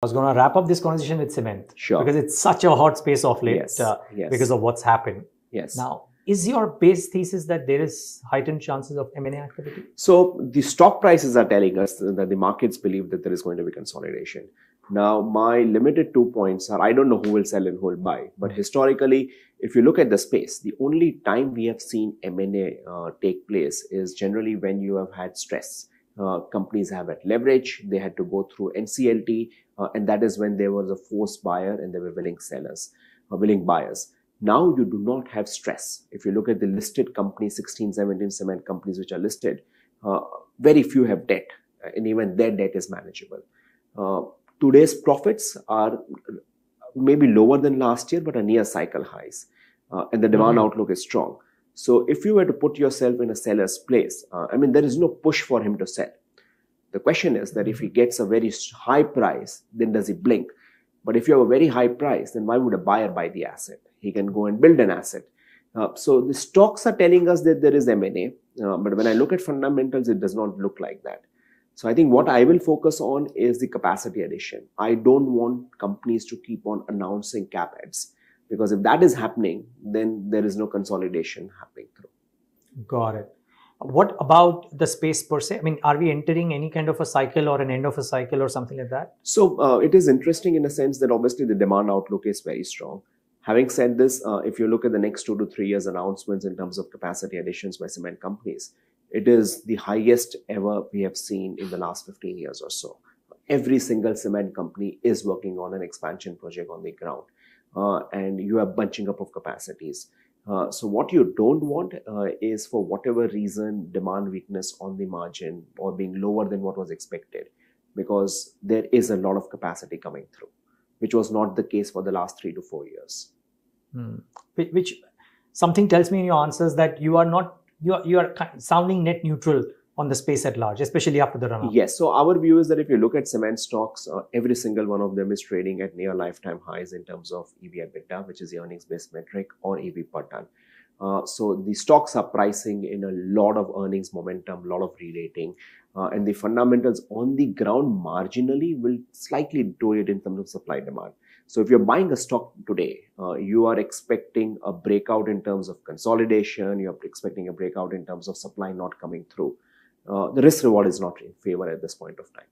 I was going to wrap up this conversation with cement. Sure. Because it's such a hot space of late, because of what's happened. Yes. Now, is your base thesis that there is heightened chances of M&A activity? So, the stock prices are telling us that the markets believe that there is going to be consolidation. Now, my limited 2 points are, I don't know who will sell and who will buy. But historically, if you look at the space, the only time we have seen M&A take place is generally when you have had stress. Companies have had leverage, they had to go through NCLT, and that is when there was a forced buyer and there were willing sellers, willing buyers. Now you do not have stress. If you look at the listed companies, 16, 17 cement companies which are listed, very few have debt, and even their debt is manageable. Today's profits are maybe lower than last year, but are near cycle highs, and the demand outlook is strong. So if you were to put yourself in a seller's place, I mean, there is no push for him to sell. The question is that if he gets a very high price, then does he blink? But if you have a very high price, then why would a buyer buy the asset? He can go and build an asset. So the stocks are telling us that there is M&A, but when I look at fundamentals, it does not look like that. So I think what I will focus on is the capacity addition. I don't want companies to keep on announcing cap adds. Because if that is happening, then there is no consolidation happening through. Got it. What about the space per se? I mean, are we entering any kind of a cycle or an end of a cycle or something like that? So it is interesting in a sense that obviously the demand outlook is very strong. Having said this, if you look at the next 2 to 3 years announcements in terms of capacity additions by cement companies, it is the highest ever we have seen in the last 15 years or so. Every single cement company is working on an expansion project on the ground. And you are bunching up of capacities. So what you don't want is for whatever reason, demand weakness on the margin or being lower than what was expected, because there is a lot of capacity coming through, which was not the case for the last 3 to 4 years. Which something tells me in your answers that you are not, you are sounding net neutral on the space at large, especially after the run-up. Yes. So our view is that if you look at cement stocks, every single one of them is trading at near lifetime highs in terms of EV/EBITDA, which is the earnings-based metric, or EV per ton. So the stocks are pricing in a lot of earnings momentum, a lot of re-rating, and the fundamentals on the ground marginally will slightly deteriorate in terms of supply-demand. So if you're buying a stock today, you are expecting a breakout in terms of consolidation, you're expecting a breakout in terms of supply not coming through. The risk reward is not in favor at this point of time.